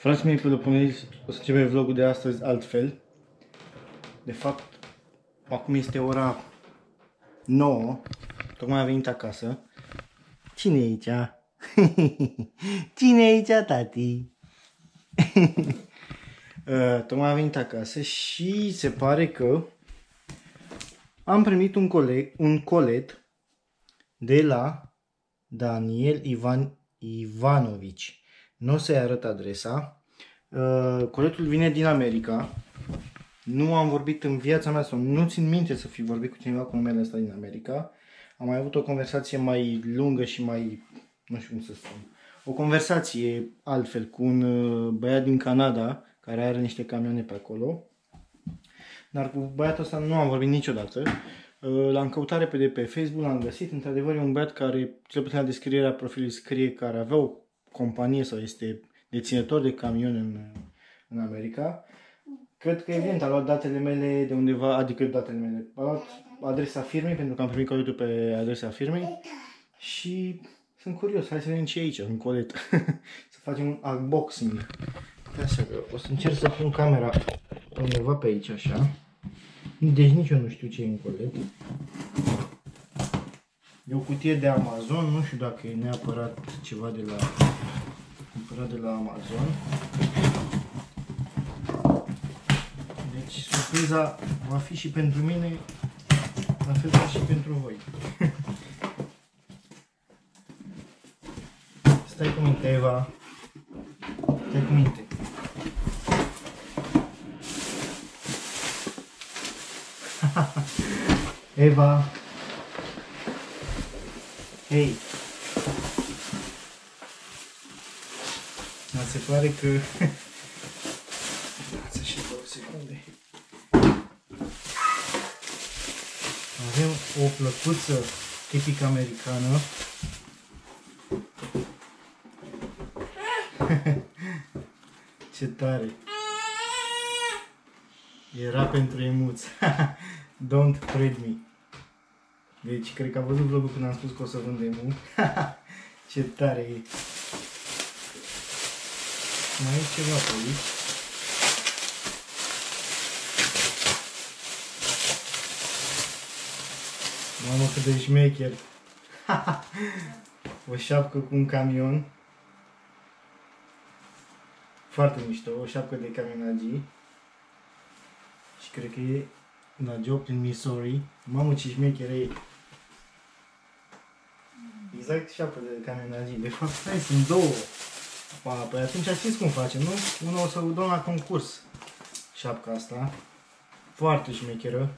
Franci mi-ai propuneți, o să începem vlogul de astăzi altfel. De fapt, acum este ora 9, tocmai am venit acasă. Cine e aici? Cine e aici, tati? Tocmai am venit acasă și se pare că am primit un colet de la Daniel Ivan Ivanovici. Nu o să-i arăt adresa. Coletul vine din America. Nu am vorbit în viața mea sau nu țin minte să fi vorbit cu cineva cu numele ăsta din America. Am mai avut o conversație mai lungă și mai... nu știu cum să spun. O conversație altfel cu un băiat din Canada care are niște camioane pe acolo. Dar cu băiatul ăsta nu am vorbit niciodată. L-am căutat repede pe Facebook, l-am găsit. Într-adevăr e un băiat care, cel puțin la descrierea profilului scrie, care avea o companie sau este deținător de camion în America. Cred că evident a luat datele mele de undeva, adică datele mele, a luat adresa firmei, pentru că am primit coletul pe adresa firmei și sunt curios, hai să vedem ce e aici, un colet, să facem un unboxing. Așa, o să încerc să pun camera undeva pe aici, așa, deci nici eu nu știu ce e un colet. E o cutie de Amazon, nu știu dacă e neapărat ceva de la, Amazon. Deci surpriza va fi și pentru mine, la fel ca și pentru voi. Stai cu minte, Eva. Stai cu minte. Eva. Hei! Da, se pare că... dați așa 2 secunde. Avem o plăcuță tipic americană. Ce tare! Era pentru emuț. Don't tread me. Deci, cred că a văzut vlogul când am spus că o să vând emu. Ce tare e! Mai e ceva pe aici. Mamă, cât de șmecher! O șapcă cu un camion. Foarte mișto, o șapcă de camionagii. Și cred că e la job din Missouri. Mamă, ce șmecher e! Exact șapă de camionagii. De fapt, stai, sunt două. Pa, păi atunci știți cum facem, nu? Una o să o dăm la concurs. Șapca asta. Foarte șmecheră.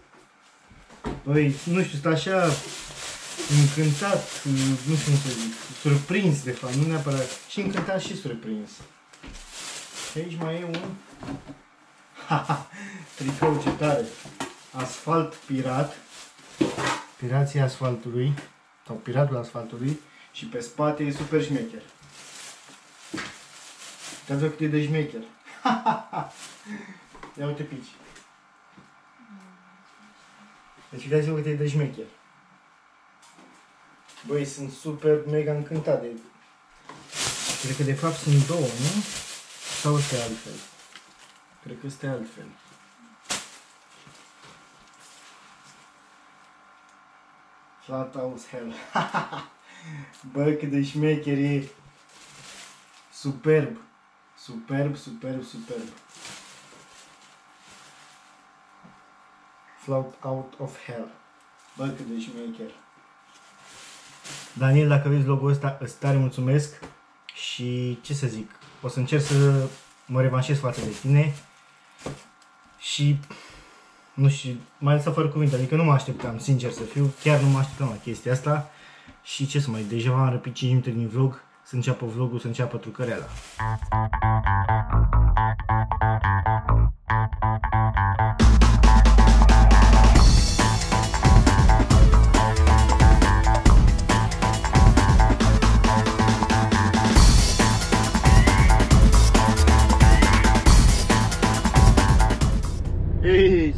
Păi, nu știu, sunt așa încântat, nu știu cum să zic, surprins de fapt, nu neapărat. Și încântat și surprins. Aici mai e un... tricou, ce tare! Asfalt pirat. Pirații asfaltului. Sau piratul asfaltului. Și pe spate e super șmecher. Uitați-vă cât e de șmecher. Ia uite pici. Deci uitați-vă cât e de șmecher. Băi, sunt super mega încântat de... Cred că de fapt sunt două, nu? Sau este altfel? Cred că este altfel. Flat house hell. Bă, cât de șmecher e. Superb. Superb, superb, superb. Float out of hell. Bă, cât de șmecher. Daniel, dacă vezi vlogul ăsta, îți tare mulțumesc. Și ce să zic, o să încerc să mă revanșez față de tine. Și... nu știu, mai ales fără cuvinte, adică nu mă așteptam, sincer să fiu, chiar nu mă așteptam la chestia asta. Și ce să mai, deja v-am răpit 5 minute din vlog, să înceapă vlogul, să înceapă trucăreala.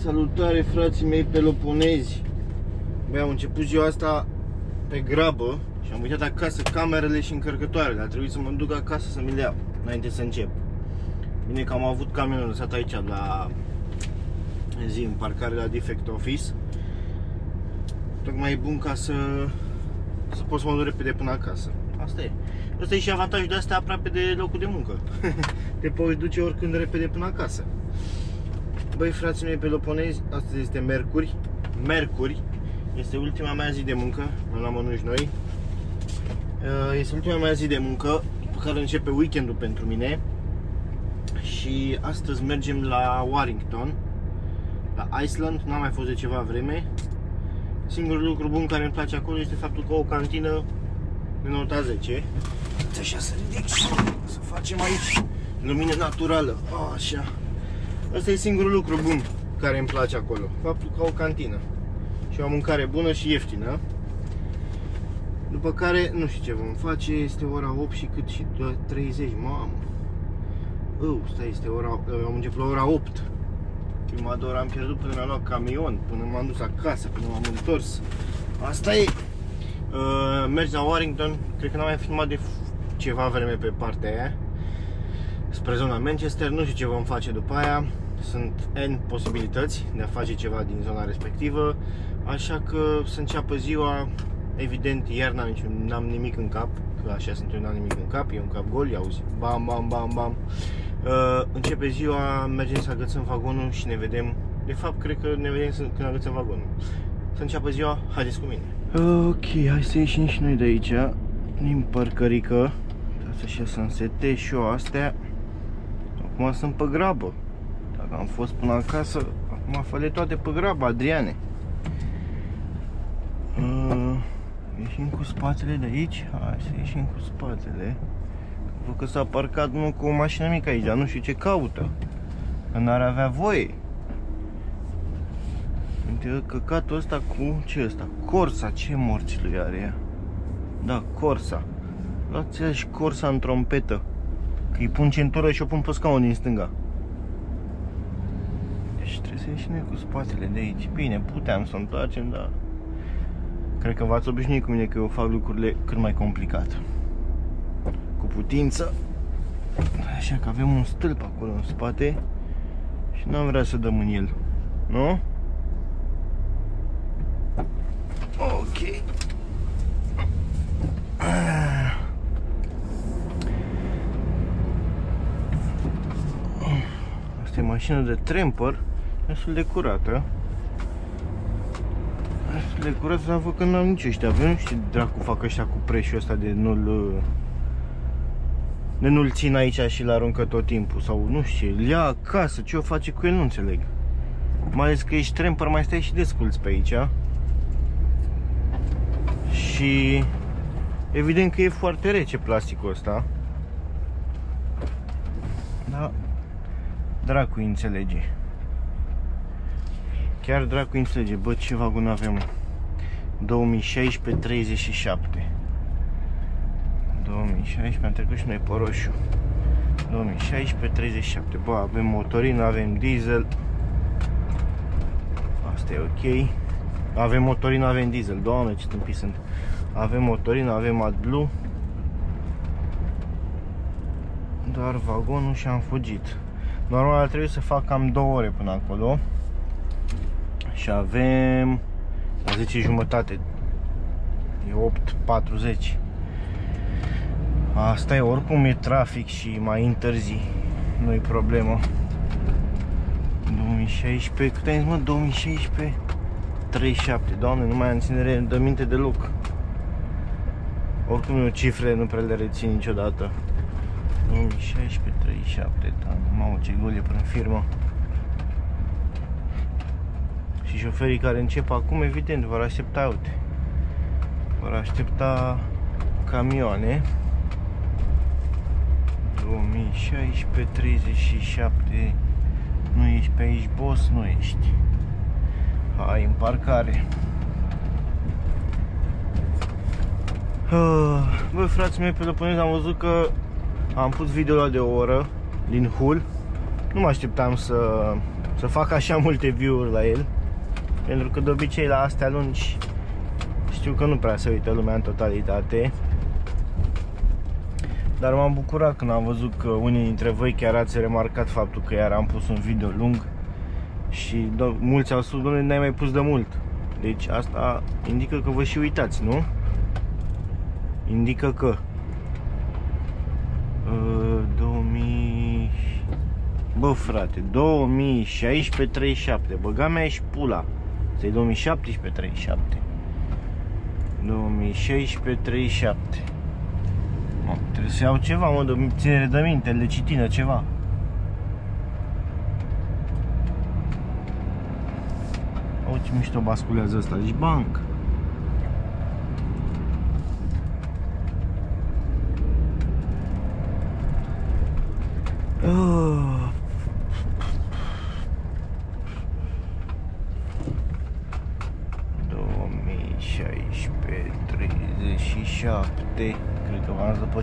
Salutare, frații mei peloponezi. Băi, am început ziua asta pe grabă și am uitat acasă camerele și încărcătoarele. A trebuit să mă duc acasă să mi le iau înainte să încep. Bine că am avut camionul lăsat aici la zi, în parcare la Defect Office. Tocmai e bun ca să pot să mă duc repede până acasă. Asta e. Asta e și avantajul de asta aproape de locul de muncă. Te poți duce oricând repede până acasă. Băi, frații mei peloponezi, astăzi este miercuri. Miercuri este ultima mea zi de muncă, nu la mănânci noi. Este ultima mea zi de muncă, pe care începe weekendul pentru mine. Și astăzi mergem la Warrington, la Iceland, n-am mai fost de ceva vreme. Singurul lucru bun care îmi place acolo este faptul că o cantină de nota 10. Așa să ridic și să facem aici lumină naturală. Așa. Asta e singurul lucru bun care îmi place acolo, faptul că au o cantină și o mâncare bună și ieftină. După care, nu știu ce vom face, este ora 8 și cât și 30, mamă. Stai, este ora, am început la ora 8. Prima de oră am pierdut până mi-am luat camion, până m-am dus acasă, până m-am întors. Asta e. Mergi la Warrington, cred că n-am mai filmat de ceva vreme pe partea aia. Spre zona Manchester, nu știu ce vom face după aia. Sunt N posibilități de a face ceva din zona respectivă. Așa că să înceapă ziua. Evident, iar n-am nimic în cap. Că așa sunt eu, n-am nimic în cap. E un cap gol, i-auzi, bam, bam, bam, bam. Începe ziua, mergem să agățăm vagonul și ne vedem. De fapt, cred că ne vedem când agățăm vagonul. Să înceapă ziua, haideți cu mine. Ok, hai să ieșim și noi de aici, din parcărică. Așa să însetez și eu astea. Acum sunt pe grabă. Dacă am fost până acasă, acum fă-le toate pe grabă, Adriane. Ieșim cu spatele de aici. Hai să ieșim cu spatele. Văd că s-a parcat unul cu o mașină mică aici, dar nu știu ce caută. Că n-ar avea voie. Uite căcatul ăsta cu ce ăsta? Corsa, ce morți lui are ea? Da, Corsa. Luați-a și Corsa în trompetă. Că îi pun centură și o pun pe scaun din stânga. Deci trebuie să ieșim noi cu spatele de aici. Bine, puteam să întoarcem, dar... Cred că v-ați obișnuit cu mine că eu fac lucrurile cât mai complicat. Cu putință. Așa că avem un stâlp acolo în spate. Și n-am vrea să dăm în el. Nu? Ok. Asta e mașină de tramper. Destul de curată. Le curăț, dar văd că n-am nici ăștia. Nu știu ce dracu fac ăștia cu preșul ăsta de nu-l țin aici și-l aruncă tot timpul. Sau nu știu, îl ia acasă, ce o face cu el, nu înțeleg. Mai ales că ești tramper, mai stai și desculți pe aici. Și evident că e foarte rece plasticul ăsta. Da, dracu înțelege. Chiar dracu înțelege, bă, ce vagon avem. 2016-37. 2016, am trecut și noi pe roșu. 2016-37. Bă, avem motorină, avem diesel. Asta e ok. Avem motorină, avem diesel. Doamne, ce tâmpii sunt. Avem motorină, avem AdBlue. Doar vagonul și am fugit. Normal ar trebui să fac cam 2 ore până acolo. Și avem la 10:30. E 8:40. Asta e, oricum e trafic și mai întârzi. Nu-i problemă. 2016, cât ai zis, mă? 2016 37. Doamne, nu mai am ținere de minte deloc. Oricum eu cifrele nu prea le rețin niciodată. 2016 37. Da, mamă, ce gol e până în firmă. Și șoferii care încep acum, evident, vor aștepta, uite, vor aștepta camioane. 2016-37. Nu ești pe aici, boss, nu ești. Hai, în parcare. Bă, frații mei peloponezi, am văzut că am pus video-ul de o oră din Hull. Nu mă așteptam să fac așa multe view-uri la el. Pentru că de obicei la astea lungi știu că nu prea se uită lumea în totalitate. Dar m-am bucurat când am văzut că unii dintre voi chiar ați remarcat faptul că iar am pus un video lung și mulți au spus, dom'le, n-ai mai pus de mult. Deci asta indică că vă și uitați, nu? Indică că 2000... Bă, frate, 2016-37. Băga mea și pula. Asta e 2017-37. 2016-37. Trebuie să iau ceva, mă, de ținere de minte, de citină, ceva. Au, ce mișto basculează asta, ești banc.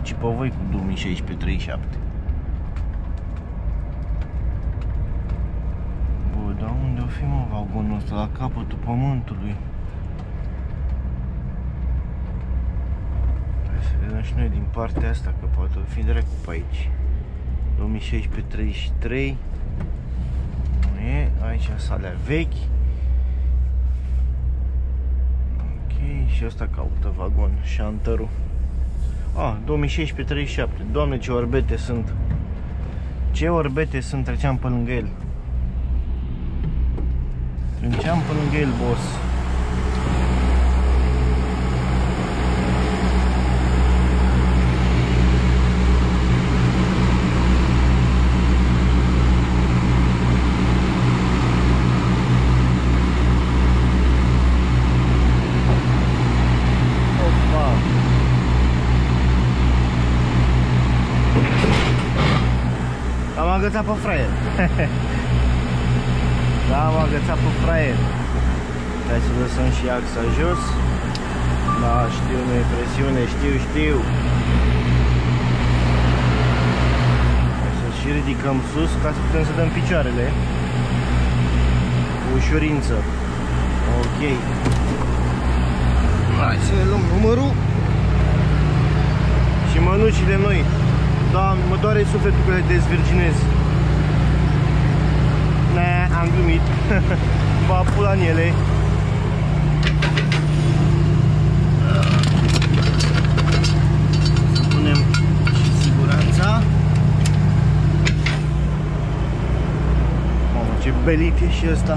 Și pe voi cu 2016-37. Bă, dar unde o fi, mă, vagonul ăsta? La capătul pământului. Hai să vedem și noi din partea asta, că poate o fi dracu pe aici. 2016-33. Nu e, aici salea vechi. Ok, și asta caută vagon, șantărul. Ah, 2016-37. Doamne, ce orbete sunt. Ce orbete sunt, treceam pe lângă el. Treceam pe lângă el, boss. M-a agățat pe fraier. Da, m-a agățat pe fraier. Hai să lăsăm și axa jos. Da, știu, nu e presiune, știu. Hai să și ridicăm sus ca să putem să dăm picioarele cu ușurință. Ok. Hai să luăm numărul și mănucile noi. Da, mă doare sufletul că le dezvirginez. Ne, am glumit. Va pula în ele. Să punem și siguranța. Mamă, ce belit e și ăsta.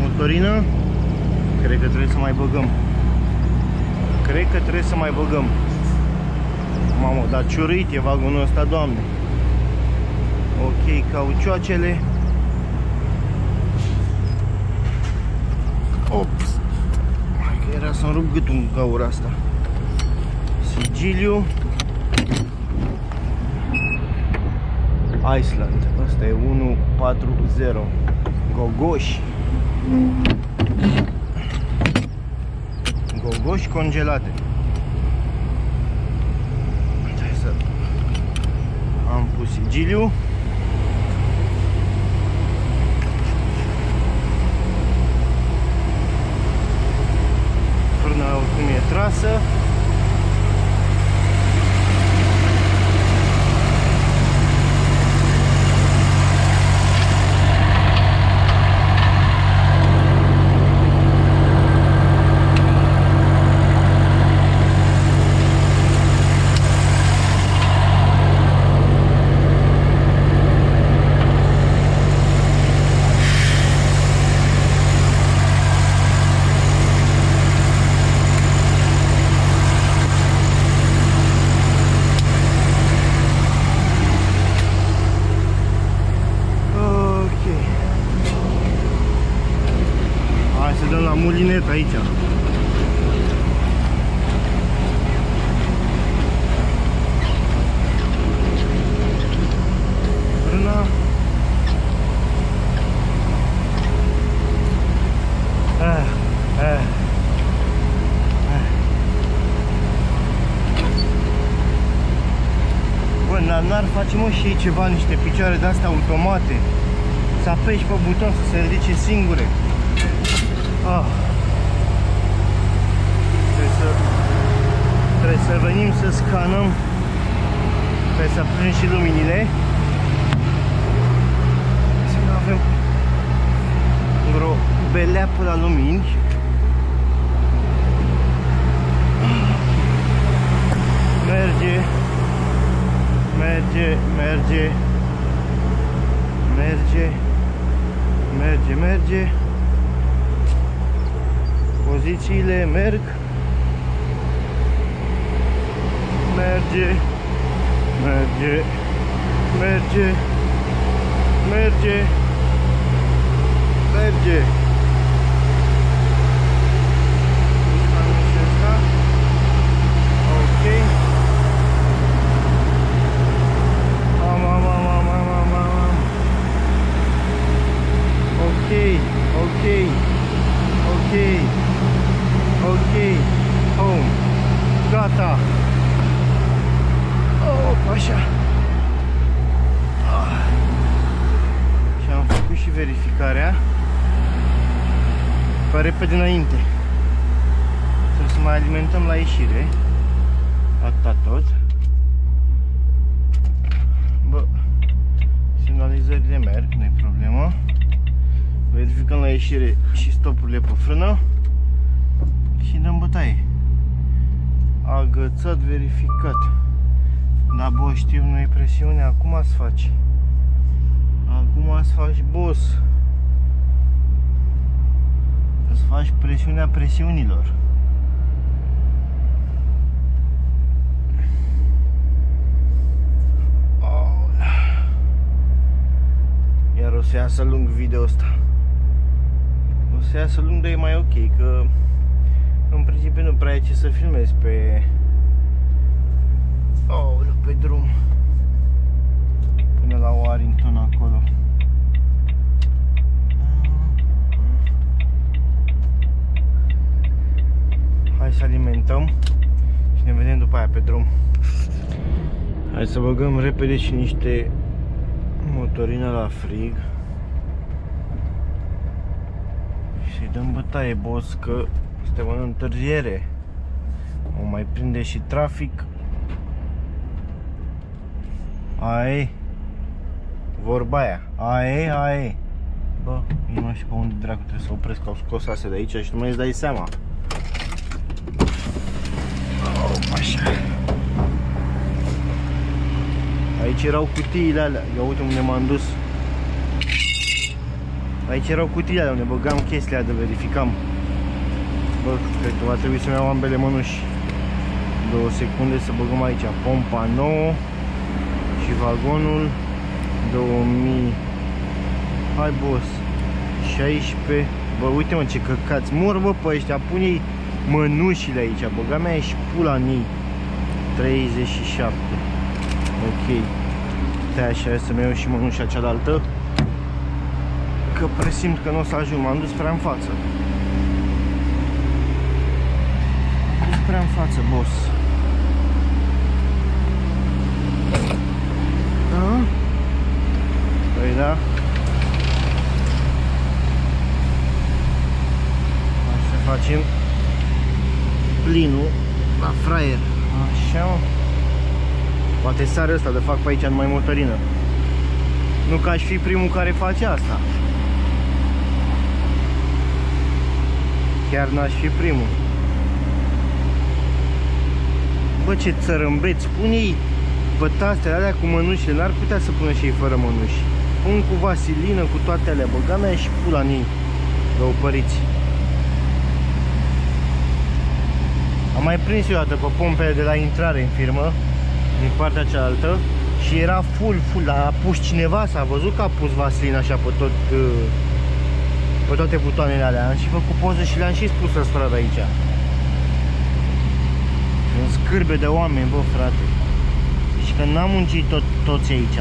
Motorină. Cred că trebuie să mai băgăm. Mamă, dar ciurit e vagonul ăsta, doamne. Ok, caucioacele. Ops. Hai că era să-mi rup gâtul cu gaura asta. Sigiliu. Iceland. Asta e 140. Gogoși. Gogoși congelate. Am pus sigiliu. Frâna oricum e trasă. Aici. Frâna. Bă, n-ar face, mă, și ei ceva, niște picioare de-astea automate. Să apeși pe buton să se ridice singure. Ah. Trebuie să venim să scanăm să punem și luminile. Să avem vreo beleapă la lumini. Merge, merge, merge, merge, merge, merge. Pozițiile merg. Merge, merge, merge, merge, merge. Ok. Am. Ok. Home. Gata. Așa. Și am făcut și verificarea pe repede înainte. Trebuie să mai alimentăm la ieșire. Atâta tot. Bă, semnalizările merg, nu-i problemă. Verificăm la ieșire și stopurile pe frână. Și dăm bătaie. Agățat, verificat. Da, boss, știu, nu-i presiune, acum să faci. Acum să faci, boss. Să faci presiunea presiunilor. Iar o să iasă lung video ăsta. O să iasă lung, dar e mai ok, că în principiu nu prea e ce să filmezi pe... Oh, pe drum până la Warrington acolo. Hai să alimentăm și ne vedem după aia pe drum. Hai să băgăm repede și niște motorină la frig și să-i dăm bătaie, boss, că suntem în întârziere. O mai prinde și trafic. Aie, vorba aia, aie. Bă, eu nu știu pe unde dracu trebuie să opresc, că au scos astea de aici și nu mai îți dai seama. Așa. Aici erau cutiile alea, ia uite unde m-am dus. Aici erau cutiile alea, unde băgam chestiile alea de verificam. Bă, cred că va trebui să-mi iau ambele mânuși. 2 secunde să băgăm aici pompa nouă. Și vagonul 2000. Hai, boss. 16. Bă, uite, mă, ce căcați. Mor, bă, pe ăștia. Pune-i mânușile aici. Băga mea și pula în ei. 37. Ok. Stai așa, să-mi iau și mânușa cealaltă, că presimt că nu o să ajung. M-am dus prea în față. M-am dus prea în față, boss. Păi da. Hai să facem plinul la fraier. Așa. Poate sare asta de fac pe aici numai motorină. Nu că aș fi primul care face asta. Chiar n-aș fi primul. Bă, ce țărâmbeți, pune-i bătastea alea cu mănușile, n-ar putea să pună și ei fără mănuși. Pun cu vaselină, cu toate alea, băga mea și pula în ei, răupăriți. Am mai prins eu o dată pe pompele de la intrare în firmă, din partea cealaltă, și era full, a pus cineva, s-a văzut că a pus vaselina așa pe tot, pe toate butoanele alea. Am și făcut poză și le-am și spus la stradă aici. Sunt scârbe de oameni, bă, frate. Și că n-am muncit toți aici.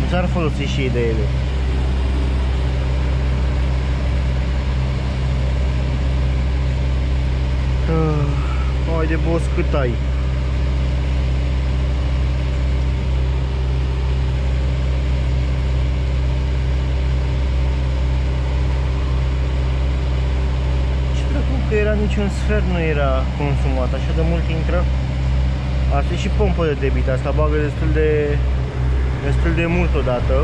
Nu s-ar folosi și ei de ele. Haide, boss, cât ai? Ce dracu, că era niciun sfert nu era consumat, așa de mult intră. Asta e și pompă de debit, asta bagă destul de mult odată.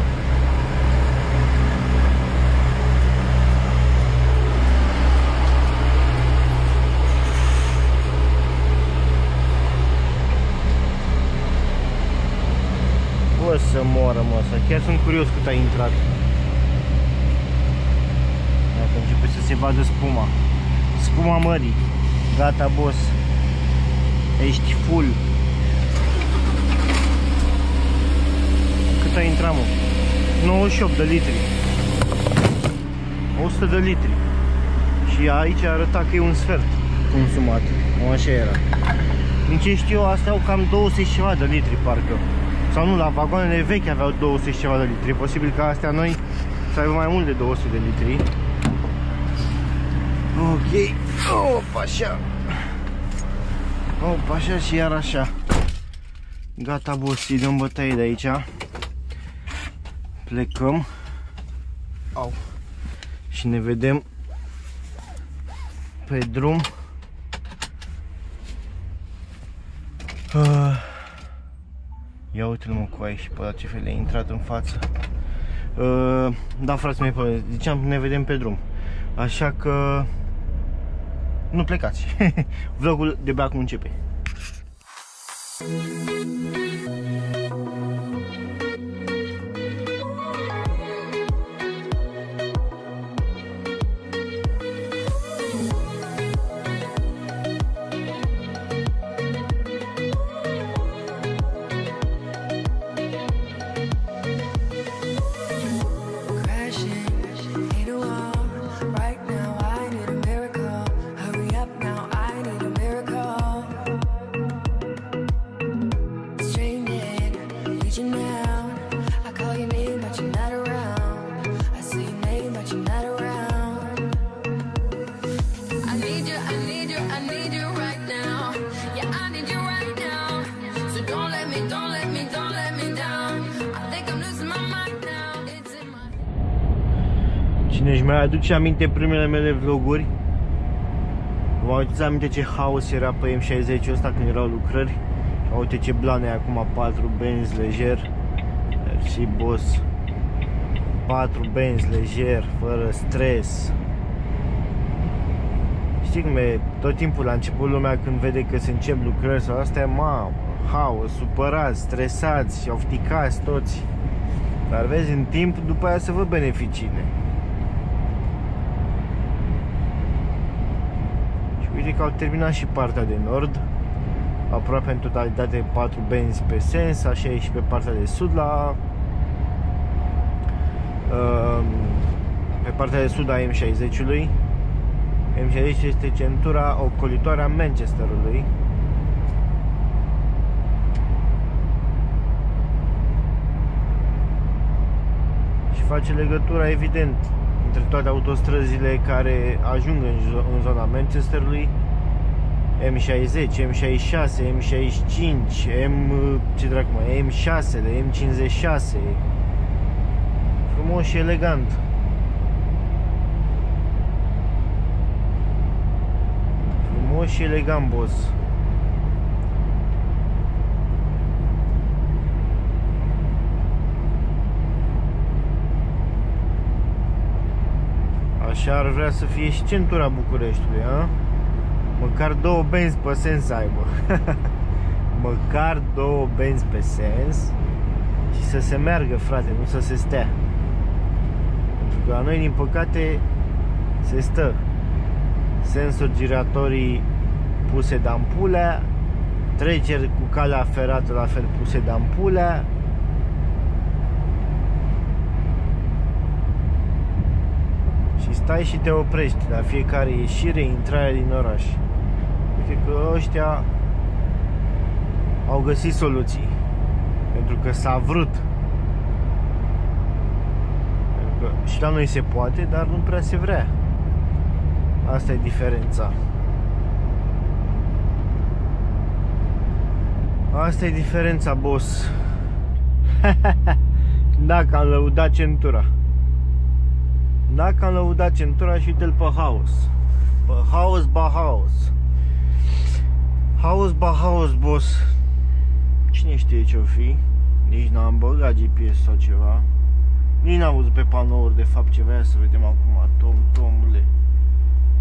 Bă, să moară, mă, asta. Chiar sunt curios cât a intrat. Dacă începe să se vadă spuma. Spuma mării. Gata, boss. Ești full. Cât a intrat, mă? 98 de litri. 100 de litri. Și aici arăta că e un sfert consumat. O, așa era. Din ce știu, astea au cam 200 și ceva de litri, parcă. Sau nu, la vagoanele vechi aveau 200 și ceva de litri. Posibil ca astea noi să aibă mai mult de 200 de litri. Ok. Opa, așa. Opa, așa și iar așa. Gata, boss, dăm bătaie de aici. Plecăm. Au. Și ne vedem pe drum. Ia uite-l, mă, cu aia și pe la ce fel e intrat în față. Da, frații mei, păi, ziceam, ne vedem pe drum. Așa că nu plecați. Vlogul de-abia acum începe. Deci mi-a aduce aminte primele mele vloguri. Vă aduceți aminte ce haos era pe M60 ăsta când erau lucrări? Uite ce blan e acum, 4 benzi lejer. Mersi, boss. 4 benzi lejer, fără stres. Știi cum e, tot timpul la început lumea când vede că se încep lucrări sau astea, mamă, haos, supărați, stresați, ofticați toți. Dar vezi, în timp, după aia să vă beneficiile. Uite că au terminat și partea de nord, aproape în totalitate 4 benzi pe sens, așa e și pe partea de sud la... Pe partea de sud a M60-ului. M60 este centura ocolitoare a Manchesterului. Și face legătura, evident, între toate autostrăzile care ajung în zona Manchesterului, M60, M66, M65, M6, M56, frumos și elegant. Frumos și elegant, boss. Așa ar vrea să fie și centura Bucureștiului, a? Măcar 2 benzi pe sens aibă. Măcar 2 benzi pe sens. Și să se meargă, frate, nu să se stea. Pentru că la noi, din păcate, se stă. Sensuri giratorii puse de ampulea, treceri cu calea ferată la fel puse de ampulea. Stai și te oprești la fiecare ieșire, intrare din oraș. Uite că ăștia au găsit soluții. Pentru că s-a vrut. Pentru că și la noi se poate, dar nu prea se vrea. Asta e diferența. Asta e diferența, boss. Dacă am lăudat centura. Dacă am lăudat centura și uite-l pe haos. Pe haos, ba haos. Haos, ba haos, boss. cine știe ce-o fi. Nici n-am băgat GPS sau ceva. Nici n-am văzut pe panouri de fapt ce vrea să vedem acum. Tom, tomule,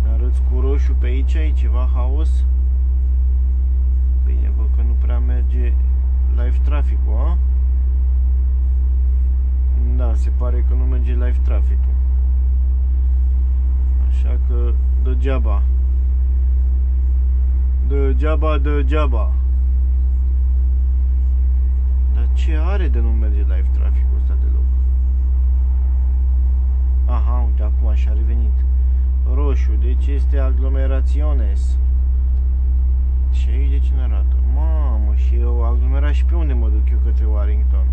ne arăți cu roșu pe aici, e ceva haos. Bine, văd că nu prea merge live traficul, a? Da, se pare că nu merge live traficul. Așa că degeaba. Degeaba. Dar ce are de nu merge live traficul ăsta deloc? Aha, uite, acum și-a revenit. Roșu, deci este aglomeraționes. Și aici de ce ne arată? Mamă, și eu aglomerat și pe unde mă duc eu către Warrington?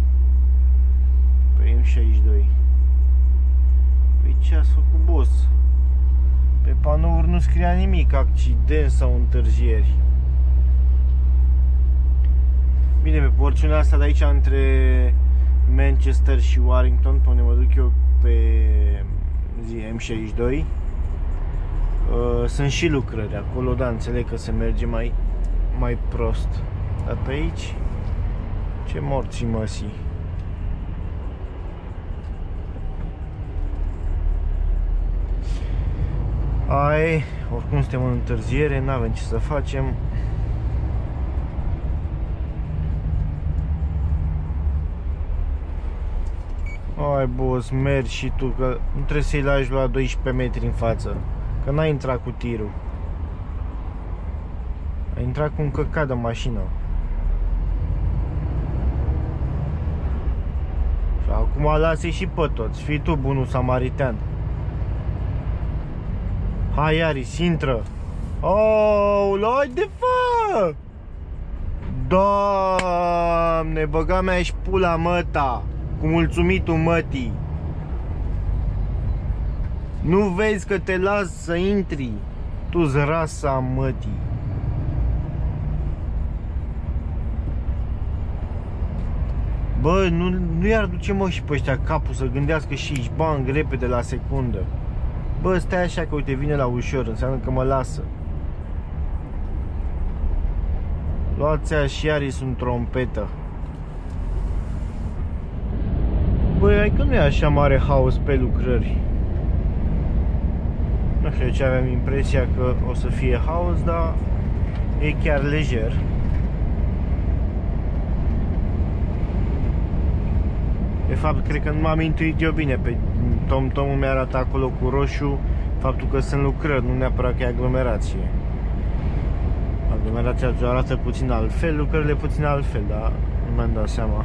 Pe M62. Păi ce ați făcut, boss? Pe panouri nu scria nimic, accident sau întârzieri. Bine, pe porțiunea asta de aici, între Manchester și Warrington, pe unde mă duc eu pe M62, sunt și lucrări acolo, dar înțeleg că se merge mai prost. Dar pe aici, ce morții măsii. Ai, oricum suntem în întârziere, n-avem ce să facem. Ai, boss, mergi și tu, că nu trebuie să-i lași la 12 metri în față, că n-ai intrat cu tirul. Ai intrat cu un căcat de mașină. Și acum lasă-i și pe toți, fii tu bunul samaritean. Hai, Aris, intră! Ooooo, haide, fă! Doamne, băga mea și pula măta! Cu mulțumitul mătii! Nu vezi că te las să intri? Tu-ți rasa mătii! Bă, nu i-ar duce, mă, și pe ăștia capul să gândească și-și bang repede la secundă. Bă, stai așa că uite, vine la ușor, înseamnă că mă lasă. Luați-a și Aris în trompetă. Băi, hai că nu e așa mare haos pe lucrări. Nu știu ce, aveam impresia că o să fie haos, dar e chiar lejer. De fapt, cred că nu m-am intuit eu bine. Pe TomTom mi-a arătat acolo cu roșu faptul că sunt lucrări, nu neapărat că e aglomerație. Aglomerația arată puțin altfel, lucrările puțin altfel, dar nu mi-am dat seama.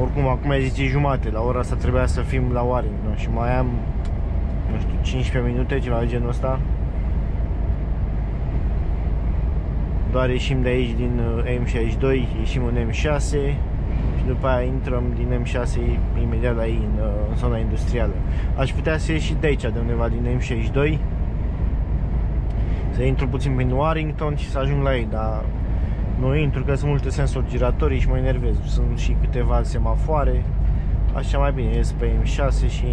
Oricum, acum e zice jumate, la ora asta trebuia să fim la Warrington și mai am, nu știu, 15 minute, ceva de genul ăsta. Doar ieșim de aici din M62, ieșim în M6 și după aia intrăm din M6 imediat la ei, în zona industrială. Aș putea să ieși și de aici, de undeva din M62, să intru puțin prin Warrington și să ajung la ei, dar nu intru că sunt multe sensori giratorii și mă enervez. Sunt și câteva semafoare, așa mai bine ies pe M6 și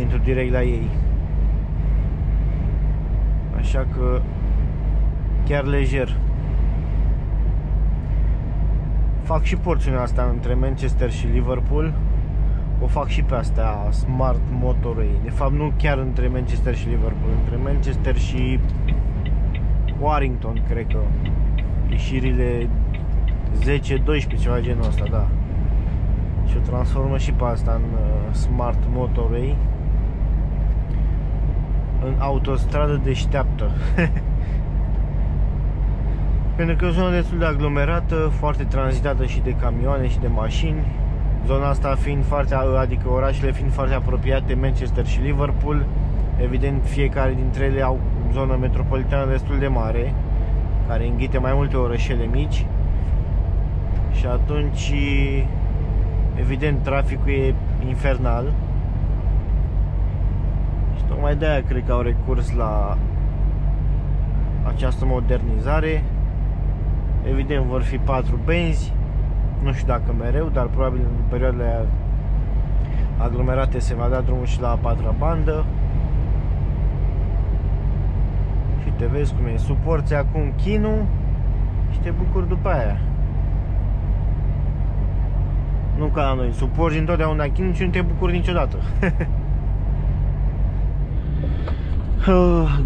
intru direct la ei. Așa că chiar lejer. Fac și porțiunea asta între Manchester și Liverpool. O fac și pe astea Smart Motorway. De fapt, nu chiar între Manchester și Liverpool, între Manchester și Warrington, cred că ieșirile 10-12, ceva genul ăsta, da. Și o transformă și pe asta în Smart Motorway, în autostradă deșteaptă. Pentru că e o zonă destul de aglomerată, foarte tranzitată și de camioane și de mașini. Zona asta fiind foarte, adică orașele fiind foarte apropiate, Manchester și Liverpool. Evident, fiecare dintre ele au o zonă metropolitană destul de mare, care înghite mai multe orășele mici. Și atunci, evident, traficul e infernal. Și tocmai de-aia cred că au recurs la această modernizare. Evident, vor fi 4 benzi, nu știu dacă mereu, dar probabil în perioadele aglomerate se va da drumul și la a 4-a bandă. și te vezi cum e, suporți acum chinul și te bucuri după aia. Nu ca la noi, suporți întotdeauna chinul și nu te bucuri niciodată.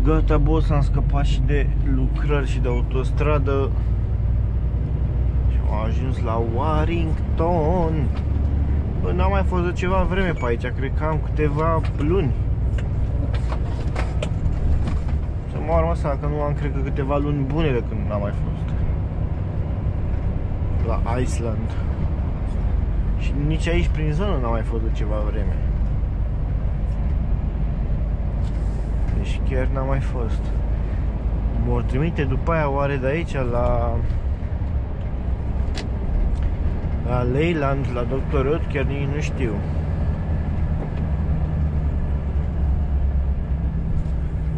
Gata, boss, am scăpat și de lucrări și de autostradă și am ajuns la Warrington. Bă, n-am mai fost de ceva vreme pe aici, cred că am câteva luni. Să mă urmă asta, că nu am, cred că, câteva luni bune de când n-am mai fost la Iceland. Și nici aici prin zonă n-am mai fost de ceva vreme. Deci chiar n-am mai fost. M-or trimite după aia oare de aici la Leyland, la doctorat, chiar nici nu știu.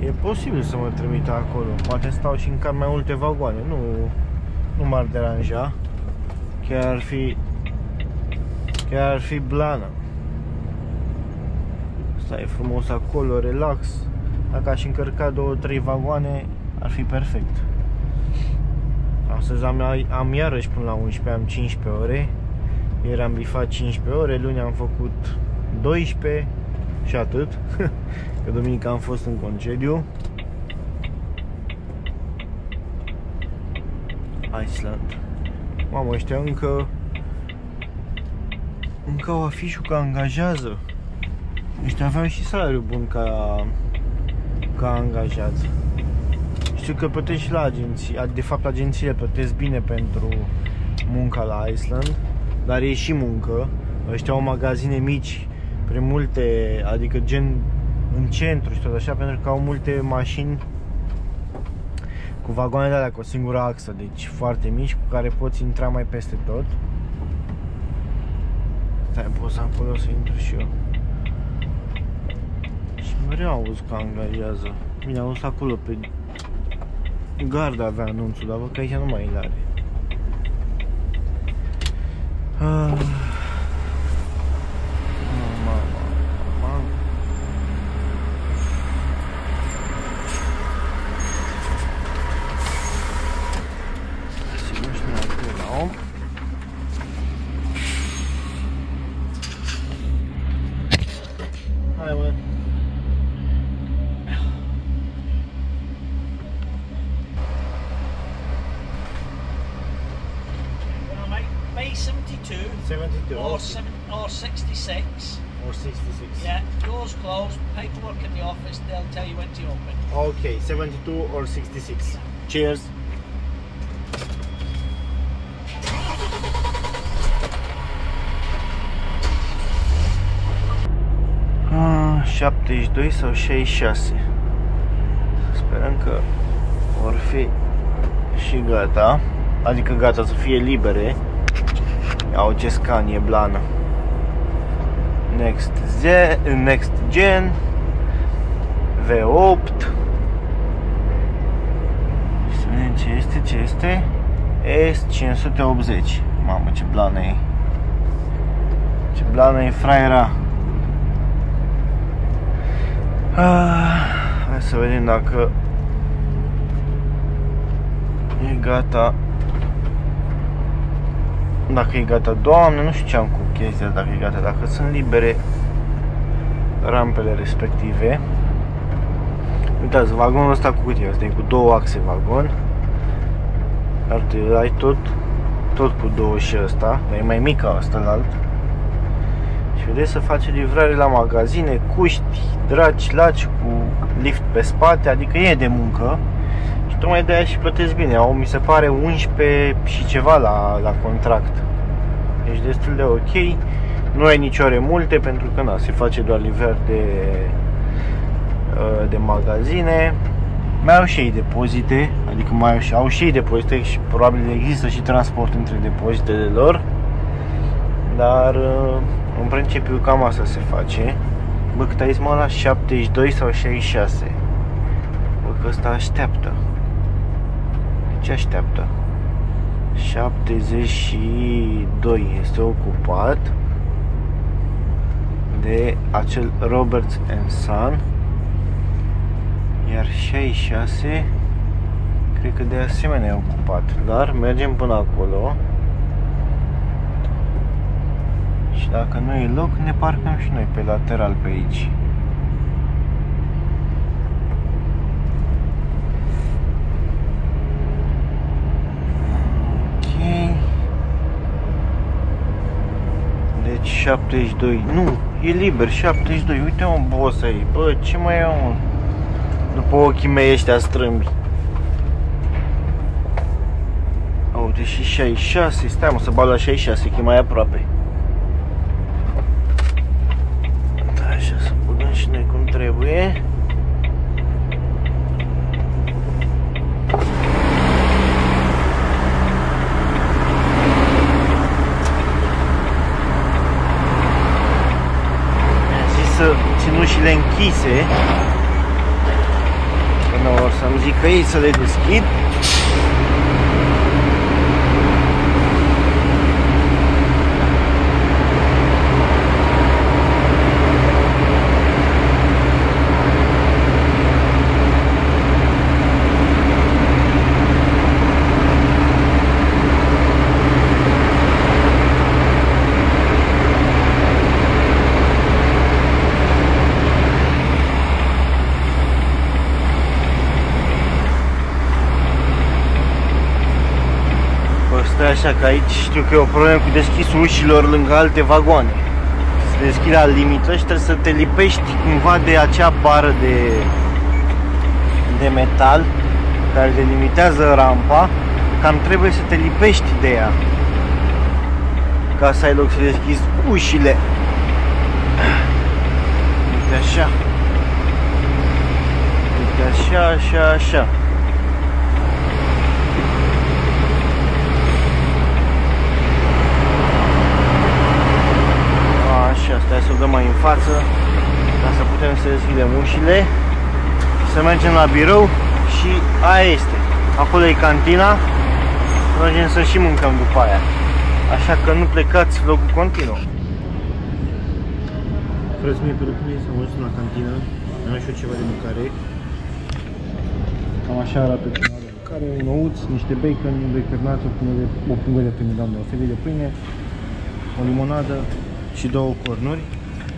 E posibil să mă trimită acolo. Poate stau și încarc mai multe vagoane. Nu m-ar deranja. Chiar ar fi blană. Stai frumos acolo, relax. Dacă aș încărca 2-3 vagoane, ar fi perfect. Astăzi am iarăși până la 11, am 15 ore. Ieri am bifat 15 ore, luni am făcut 12 și atât. Că duminică am fost în concediu. Iceland. Mamă, ăștia încă au afișul că angajează. Ăștia aveau și salariu bun ca angajați. Știu că plătești și la agenții, de fapt agențiile plătesc bine pentru munca la Iceland, dar e și muncă. Ăștia au magazine mici, prin multe, adică gen în centru și tot așa, pentru că au multe mașini cu vagoane de alea, cu o singură axă, deci foarte mici, cu care poți intra mai peste tot. Stai, pot să acolo să intru și eu. Și mereu auzi că angajează. Bine, am auzit acolo pe garda avea anunțul, dar văd că aici nu mai îl are. Mama. Sigur și mai acolo la om. Hai, bă. R66. Or 66. Yeah, doors closed, paperwork in the office, they'll tell you when to open. Okay, 72 or 66. Cheers. Ah, 72 sau 66. Sperăm că vor fi și gata. Adică gata să fie libere. Au ce Scania blană. Next Gen V8. Să vedem ce este S580. Mamă, ce blană e. Ce blană e, fraiera. Hai să vedem dacă e gata. Dacă e gata, doamne, nu știu ce am cu chestia, dacă e gata, dacă sunt libere rampele respective. Uitați, vagonul ăsta cu cutie, asta e cu 2 axe vagon. Dar tu ai tot cu 2 și ăsta, dar e mai mic ca ăsta-lalt. Și vedeți, să face livrare la magazine, cuști, draci, laci, cu lift pe spate, adică e de muncă. Tocmai de aia și plătesc bine, au, mi se pare, 11 și ceva la contract. Deci destul de ok, nu ai nici ore multe pentru că na, se face doar livrări de magazine. Mai au și ei depozite, adică au și ei depozite și probabil există și transport între depozitele lor. Dar în principiu cam asta se face. Bă, cât ai zis, mă, la 72 sau 66? Bă, că ăsta așteaptă. Ce așteaptă? 72 este ocupat de acel Roberts and Son. Iar 66 cred că de asemenea e ocupat, dar mergem până acolo și dacă nu e loc ne parcăm și noi pe lateral pe aici. Deci 72, nu, e liber, 72, uite un boss aici, bă, ce mai e un... După ochii mei ăștia strâmbi. Au, deși 66, stai mă, să bag la 66, că e mai aproape. Da, așa, să băgăm și noi cum trebuie. Ținușile închise până o să-mi zic că ei să le deschid. Așa că aici știu că e o problemă cu deschisul ușilor lângă alte vagoane. Se deschide la limită și trebuie să te lipești cumva de acea bară de metal care delimitează rampa. Cam trebuie să te lipești de ea ca să ai loc să deschizi ușile. Uite așa. Uite așa, așa, așa. Așa, stai să o dăm mai în față ca să putem să deschidem ușile și să mergem la birou și aia este. Acolo e cantina, mergem să și mâncăm după aia. Așa că nu plecați, vlogul continuă. Frăți mie pe lucru să mă duc la cantină, am și eu ceva de mâncare. Cam așa arată ceva de mâncare, un ouț, niște bacon, de cârnață, o pungă de pâine, doamne, o felie de pâine, o limonadă și două cornuri.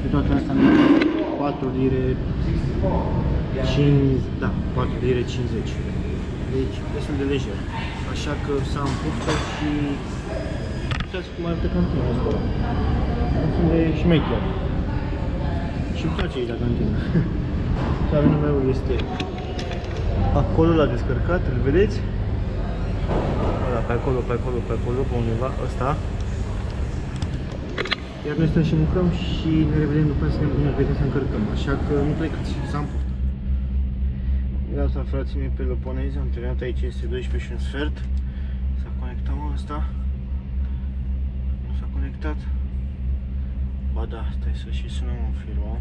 Pe toate astea 4 lire 50, da, 4 lire 50. Deci, destul de lejer. Așa că s-a împuftat și uitați cum arată cantina asta. Sunt de șmecher. Și îmi place aici la cantina. Soarele meu este acolo, l-a descărcat, îl vedeți? Ăla, pe acolo, pe acolo, pe acolo, pe undeva, ăsta. Iar noi stăm și mâncăm și ne revedem după aceea să ne vedem să încărcăm, așa că nu plecați, s-am poftat. Gata, frații mei, pe Peloponez, am terminat aici, este 12 și un sfert. S-a conectat, mă, ăsta. Nu s-a conectat. Ba da, stai să și sunăm în firmă.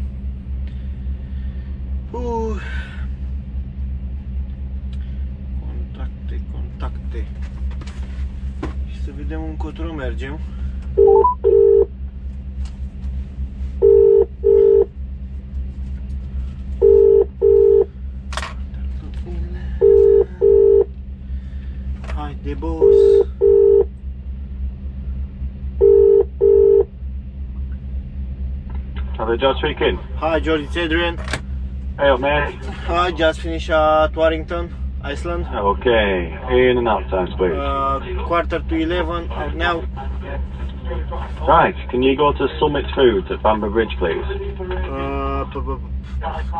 Contacte, contacte. Și să vedem încotro mergem. De boss. Hello, Josh speaking. Hi, George, it's Adrian. Hey, up, mate. Hi, just finished at Warrington, Iceland. Okay, in and out times, please. Quarter to 11 out now. Right, can you go to Summit Foods at Bamber Bridge, please?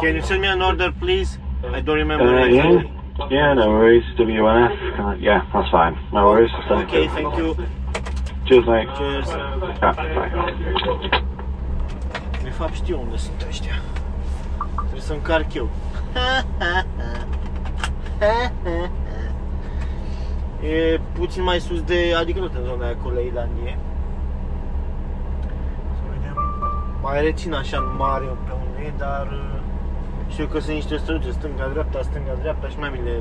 Can you send me an order, please? I don't remember anything. Yeah. Yeah, no worries. WNF. Yeah, that's fine. No worries. Okay, thank you. Cheers, mate. Cheers. Yeah, bye. De fapt știu unde sunt ăștia. Trebuie să încarc eu. E puțin mai sus de, adică tot în zona aia cu Leyland e. Să vedem. Mai rețin așa mare pe unde e, dar știu că sunt niște străduțe, stânga-dreapta, stânga-dreapta și mai mi le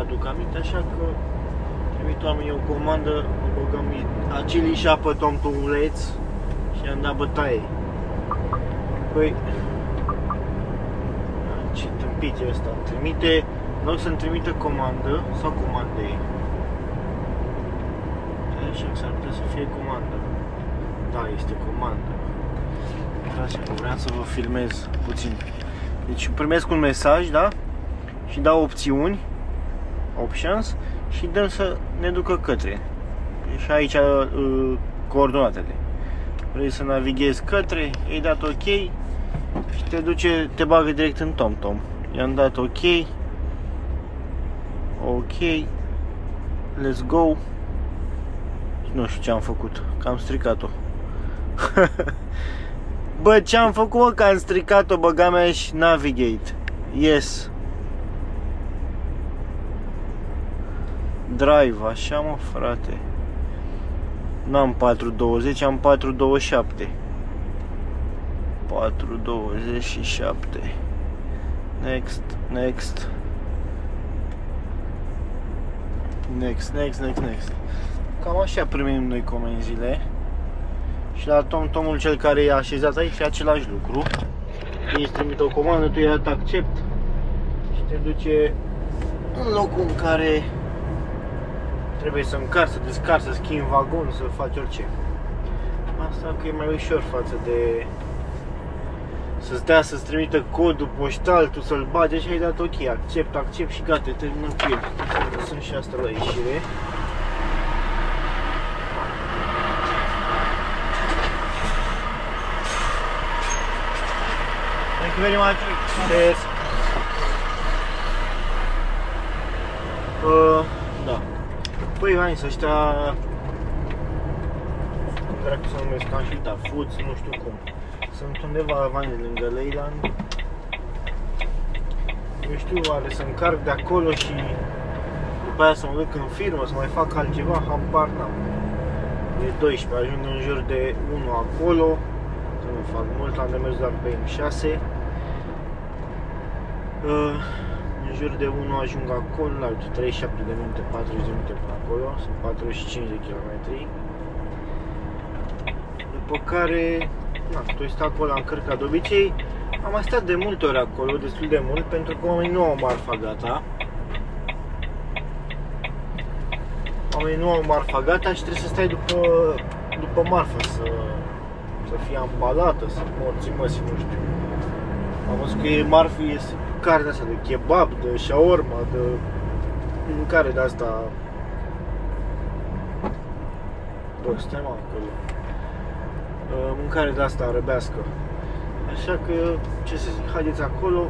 aduc aminte, așa că trimit oamenii o comandă, îmi băgăm acili și apă tomtuleț și am dat bătaie. Păi, ce tâmpit. copiți asta. Trimite, în loc să-mi trimită comandă sau comandă ei. Așa că s-ar putea să fie comandă. Da, este comandă. Că vreau să vă filmez puțin. Deci primesc un mesaj, da? Și dau opțiuni, options, și dăm să ne ducă către. Și aici coordonatele. Vrei să navighezi către, ai dat OK și te duce, te bagă direct în TomTom. I-am dat OK. OK. Let's go. Nu știu ce am făcut, că am stricat-o. Bă, ce am făcut, mă, că am stricat-o, băga mea, și navigate. Yes. Drive, așa, mă, frate. N-am 420, am 427. 427. Next, next. Next, next, next, next. Cam așa primim noi comenzile. Și la TomTomul cel care e așezat aici e același lucru. Ei îți trimite o comandă, tu i-ai dat accept și te duce în locul în care trebuie să încarci, să descarci, să schimbi vagon, să faci orice. Asta că e mai ușor față de să stea să-ți trimită codul poștal, tu să-l bagi și ai dat OK, accept, accept și gata, termină cu el. Sunt și asta la ieșire. Very much. Yes. Da. Păi, hai să ăștia... Cred că se numesc Summit Foods, nu știu cum. Sunt undeva avane lângă Leyland. Eu știu, ale să încarc de acolo și după aia să mă duc în firmă, să mai fac altceva, habar n-am. De 12, ajung în jur de 1 acolo. Să nu fac mult, am de mers doar pe M6. În jur de 1 ajung acolo, la 37 de minute, 40 de minute până acolo, sunt 45 de km. După care, na, tot stă acolo la încărcat de obicei. Am mai stat de multe ori acolo, destul de mult, pentru că oamenii nu au marfa gata. Oamenii nu au marfa gata și trebuie să stai după marfă, să fie ambalată, să morții măsii, nu știu. Am văzut că e marfă, e carne asta de kebab, de shawarma, de mâncare de asta. Bă, stai, mă, acolo. Mâncare de asta răbească. Așa că, ce să zic, haideți acolo,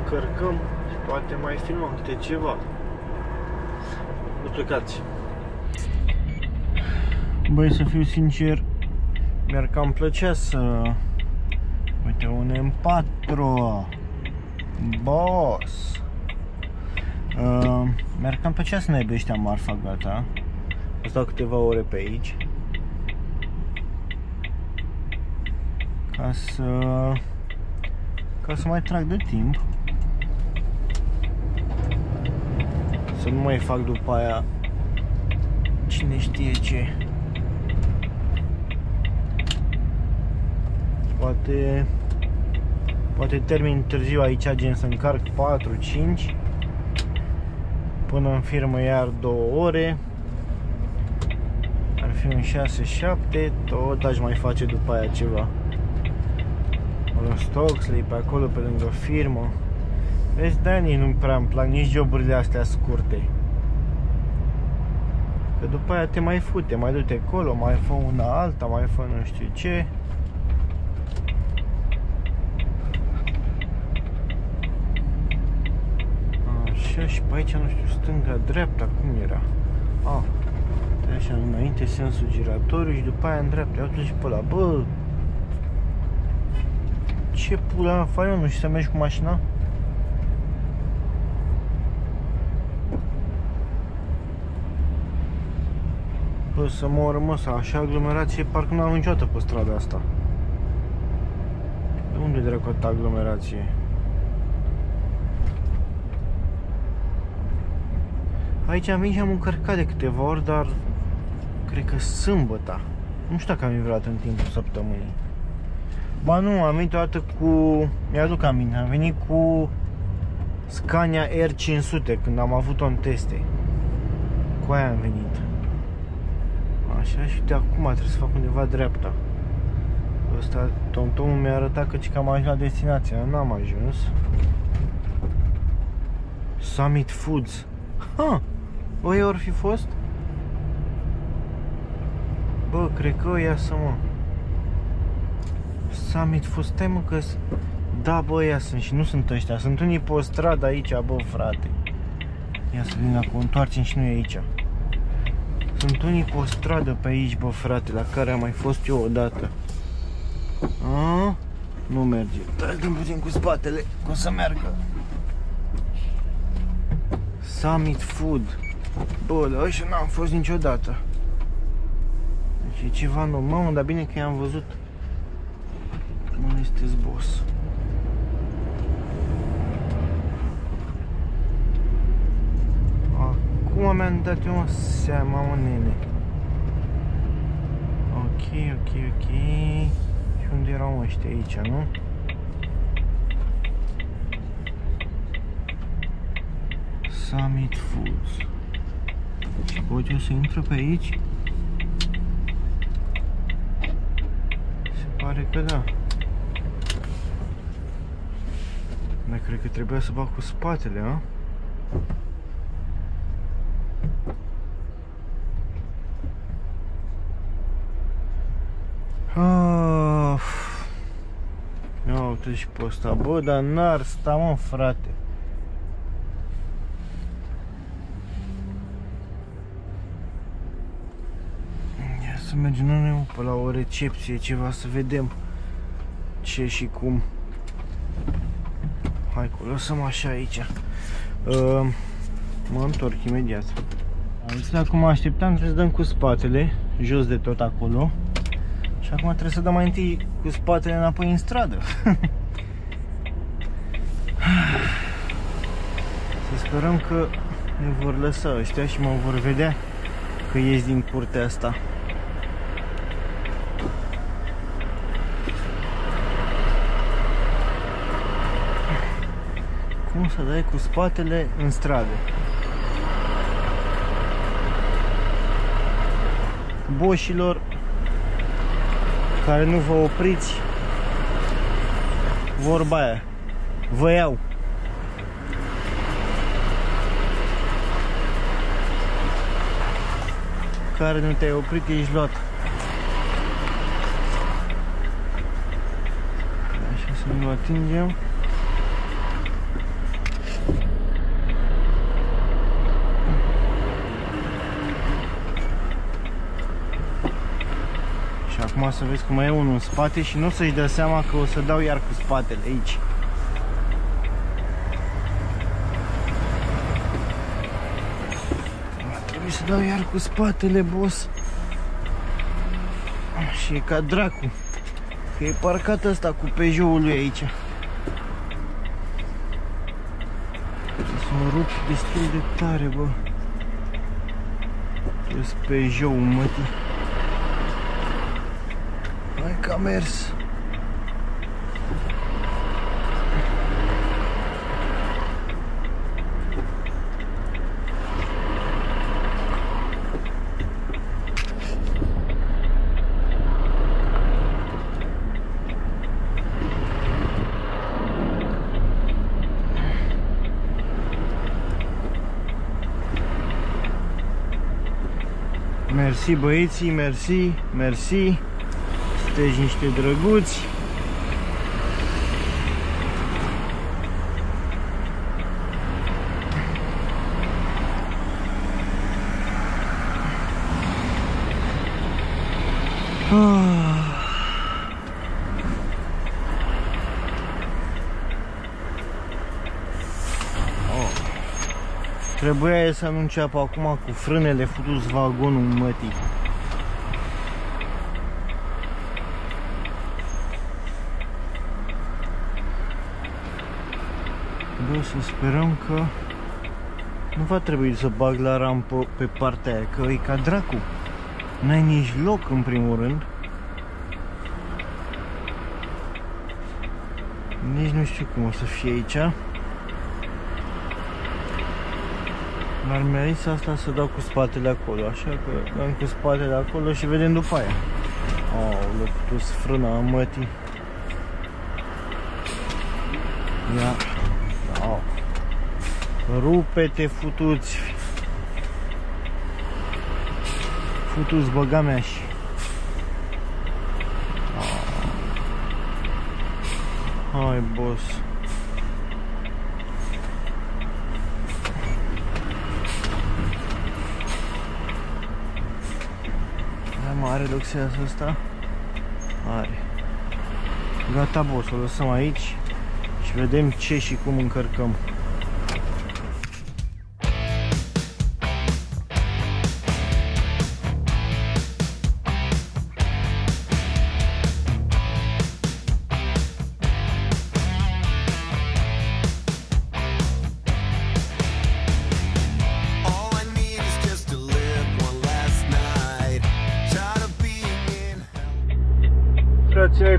încărcăm și poate mai filmăm câte ceva. Nu plecați. Băi, să fiu sincer, mi-ar cam plăcea să... Uite, un M4 Boss. Mi-ar cam plăcea să n-aibă ăștia marfa gata. O stau câteva ore pe aici ca să mai trag de timp, să nu mai fac după aia cine știe ce. Poate termin târziu aici, gen să încarc 4-5, până în firmă iar 2 ore, ar fi un 6-7, tot aș mai face după aia ceva. Mă las Stoxley pe acolo, pe lângă firmă. Vezi, Dani, nu prea îmi plac nici joburile astea scurte. Că după aia te mai fute, mai du-te acolo, mai fă una alta, mai fă nu știu ce. Și pe aici, nu știu, stânga-dreapta, cum era? Ah, așa, înainte sensul giratoriu și după aia în dreapta, iau și pe ăla, bă! Ce pula mea faci, nu știu să mergi cu mașina? Bă, să mor, mă, să așa aglomerație, parcă nu am niciodată pe strada asta. De unde dracu atâta aglomerație? Aici am venit și am încărcat de câteva ori, dar cred că sâmbăta. Nu știu dacă am venit vreodată în timpul săptămânii. Ba nu, am venit o dată cu... Mi-aduc aminte, am venit cu Scania R500 când am avut-o în teste. Cu aia am venit. Așa, și de acum trebuie să fac undeva dreapta. Ăsta, tomtomul mi-a arătat că am ajuns la destinație. N-am ajuns. Summit Foods. Ha! Oi ori fi fost? Bă, cred că ia să mă. Summit Foods, stai mă că... Da, bă, ia sunt și nu sunt ăștia. Sunt unii pe o stradă aici, bă, frate. Ia să vin acolo, întoarcem și noi aici. Sunt unii pe o stradă pe aici, bă, frate, la care am mai fost eu odată. A? Nu merge. Dă-mi puțin cu spatele, că o să meargă. Summit Food. Bă, la ăștia n-am fost niciodată. Deci e ceva nou. Mamă, dar bine că i-am văzut. Mă, este-s boss. Acum mi-am dat eu seama, mă, nene. Ok, ok, ok. Și unde erau ăștia? Aici, nu? Summit Foods. Și pot eu să intru pe aici? Se pare că da. Dar cred că trebuia să bag cu spatele, a? Ia uite și pe ăsta, bă, dar n-ar sta, mă, frate. Ia să mergem noi pe la o recepție, ceva, să vedem ce și cum. Hai, lăsăm așa aici. Mă întorc imediat. Acum așteptam, trebuie să dăm cu spatele, jos de tot acolo. Și acum trebuie să dăm mai întâi cu spatele înapoi în stradă. Să sperăm că ne vor lăsa ăștia și mă vor vedea că ies din curtea asta. Cum să dai cu spatele în stradă? Boșilor care nu vă opriți, vorba aia, vă iau. Care nu te-ai oprit, ești luat. Așa să nu atingem. Acum să vezi cum e unul în spate și nu o să-și dea seama că o să dau iar cu spatele aici. Trebuie să dau iar cu spatele, boss. Și e ca dracu. Că e parcat ăsta cu Peugeot-ul lui aici. S-o rup destul de tare, bă. Trebuie Peugeot-ul, mătii. Hai că a mers. Mersi, băieții, mersi, mersi. Sunteți niște drăguți. Trebuia să nu înceapă acum cu frânele, futus vagonul, mătii. Bă, să sperăm că nu va trebui să bag la rampă pe partea aia, că e ca dracu. N-ai nici loc, în primul rând. 2 nu știu cum o să fie aici. Dar merit asta să dau cu spatele acolo, așa că dăm cu spatele acolo și vedem după aia. Aoleu, a pus frâna mătii. Ia. Au. Rupe-te, futuți. Futuți, băgameași. Hai, boss. Are loc sensul ăsta? Are. Gata, boss, o lăsăm aici și vedem ce și cum încărcăm.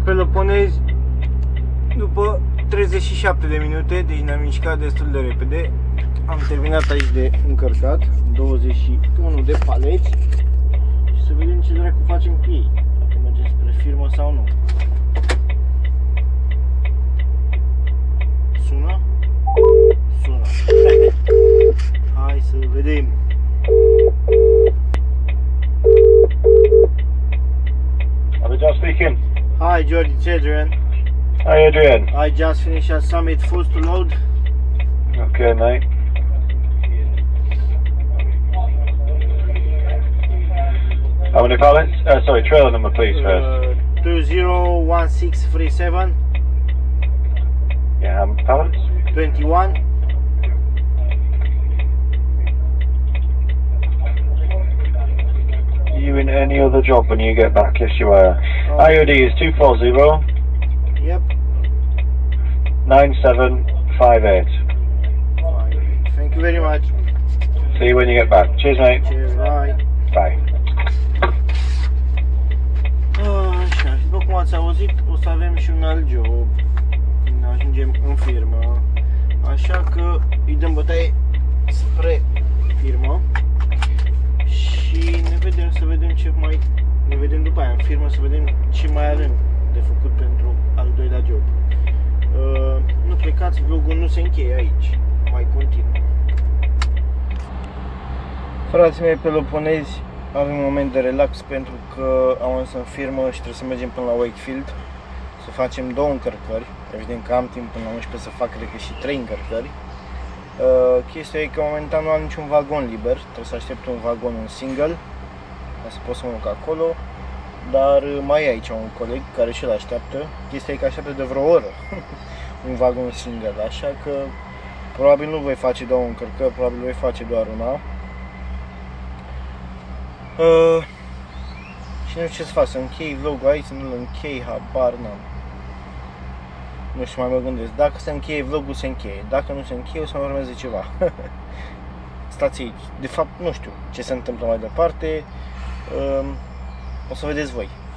Peloponezi, după 37 de minute, deci ne-am mișcat destul de repede. Am terminat aici de încărcat 21 de paleți și să vedem ce dracu facem cu ei, dacă mergem spre firmă sau nu. Sună? Sună. Hai să vedem. Hi George, it's Adrian. Hi Adrian. I just finished a Summit Foods to load. Okay, mate. How many pallets? Sorry, trailer number please first. 201637. Yeah, how many pallets? 21. Are you in any other job when you get back? Yes, you are. IOD is 240. Yep. 9758. Right. Thank you very much. See you when you get back. Cheers, mate. Cheers. Bye. Bye. Așa, și după cum ați auzit, o să avem și un alt job. Ne ajungem în firmă. Așa că îi dăm bătaie spre firmă. Și ne vedem, să vedem ce mai... Ne vedem după aia în firmă, să vedem ce mai avem de făcut pentru al doilea job. Nu plecați, vlogul nu se încheie aici, mai continuă. Frații mei peloponezi, avem un moment de relax pentru că am ajuns în firmă și trebuie să mergem până la Wakefield. Să facem 2 încărcări, evident că am timp până la 11 să fac, cred că și 3 încărcări. Chestia e că momentan nu am niciun vagon liber, trebuie să aștept un vagon, un single, ca să pot să mă duc acolo, dar mai e aici un coleg care și-l așteaptă. Chestia e că așteaptă de vreo oră un vagon single, așa că probabil nu voi face 2 încărcări, probabil voi face doar una. Și nu știu ce să fac, să închei vlogul aici, să nu-l închei, habar n-am. Nu știu, mai mă gândesc, dacă se încheie vlogul, se încheie, dacă nu se încheie, o să mai urmeze ceva. Stați aici, de fapt nu știu ce se întâmplă mai departe. O să vedeți voi.